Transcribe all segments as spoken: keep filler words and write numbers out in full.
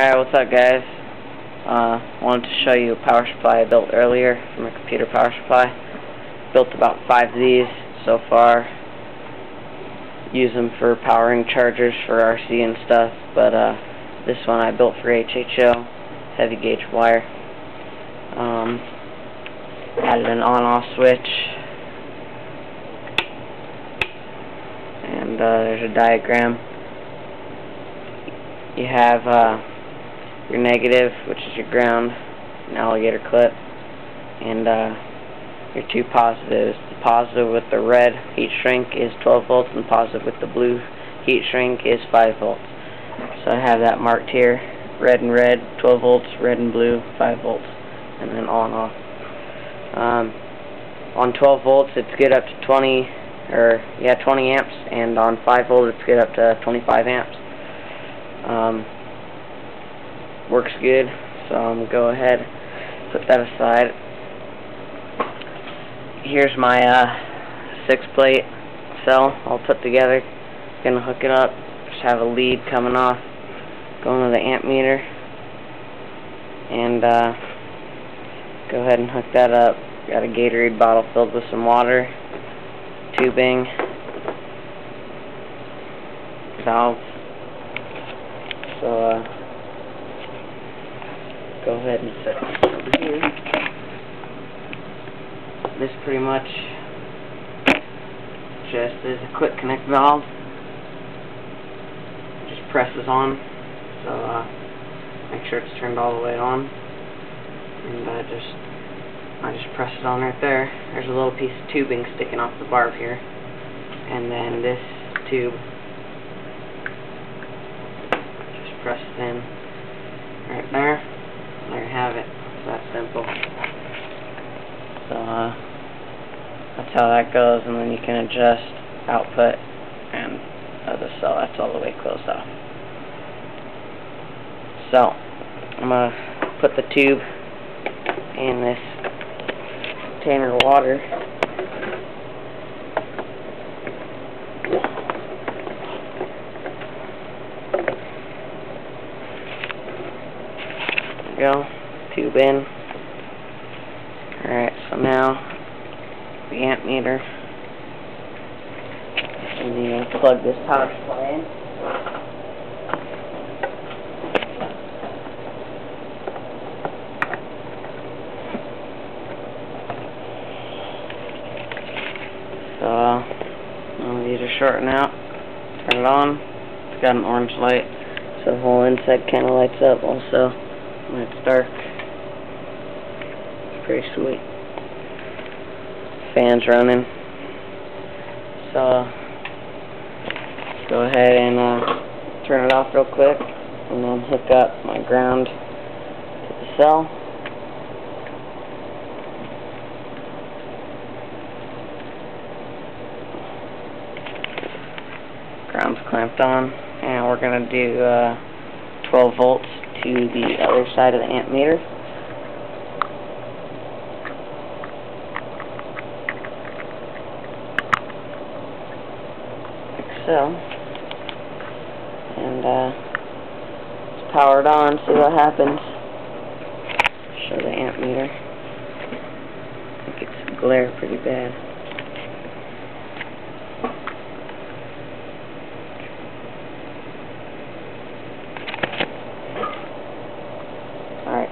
Alright, what's up guys? Uh, I wanted to show you a power supply I built earlier from a computer power supply. Built about five of these so far. Use them for powering chargers for R C and stuff, but uh, this one I built for H H O, heavy gauge wire. Um, added an on-off switch. And uh, there's a diagram. You have uh, your negative, which is your ground, an alligator clip, and uh, your two positives. The positive with the red heat shrink is twelve volts, and the positive with the blue heat shrink is five volts. So I have that marked here, red and red, twelve volts, red and blue, five volts, and then on and off. Um, on twelve volts it's good up to twenty, or yeah, twenty amps, and on five volt it's good up to twenty-five amps. Um, Works good, so I'm going to go ahead, put that aside. Here's my uh, six plate cell all put together. Going to hook it up, just have a lead coming off, going to the amp meter, and uh, go ahead and hook that up. Got a Gatorade bottle filled with some water, tubing, valve, so uh, go ahead and set this over here. This pretty much just is a quick connect valve. Just presses on, so uh, make sure it's turned all the way on. And I uh, just I just press it on right there. There's a little piece of tubing sticking off the barb here, and then this tube just press it in right there. There you have it. It's that simple. So uh, that's how that goes, and then you can adjust output and other cell. That's all the way closed off. So I'm gonna put the tube in this container of water. Go, tube in. Alright, so now the amp meter. And you plug this power supply in. So, all these are shorting out. Turn it on. It's got an orange light, so the whole inside kind of lights up also. When it's dark, it's pretty sweet. Fan's running. So, let's go ahead and uh, turn it off real quick, and then hook up my ground to the cell. Ground's clamped on, and we're gonna do uh, twelve volts. To the other side of the amp meter. Like so. And uh let's power it on, see what happens. Show the amp meter. I think it's glare pretty bad.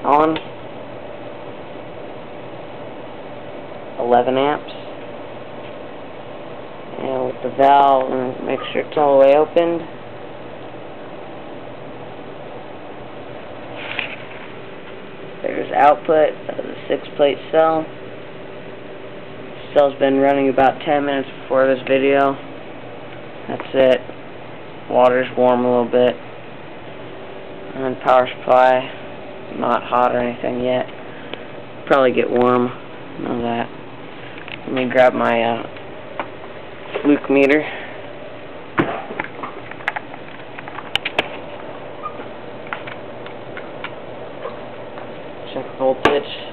On eleven amps, and with the valve, and make sure it's all the way opened. There's output of the six plate cell. The cell's been running about ten minutes before this video. That's it. Water's warm a little bit, and then power supply. Not hot or anything yet. Probably get warm. Know that. Let me grab my uh, Fluke meter. Check voltage.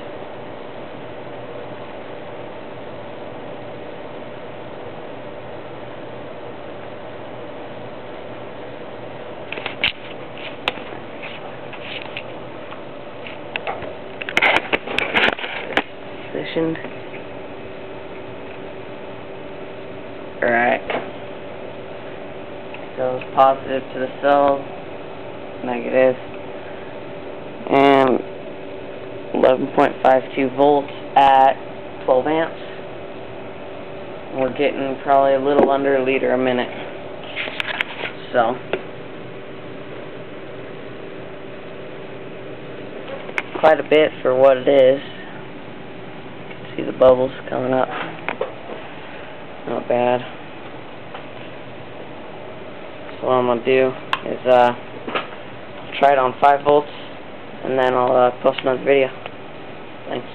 positioned. Alright. Goes positive to the cell, negative, and eleven point five two volts at twelve amps. We're getting probably a little under a liter a minute. So, quite a bit for what it is. You can see the bubbles coming up. Not bad. So what I'm going to do is uh, try it on five volts, and then I'll uh, post another video. Thanks.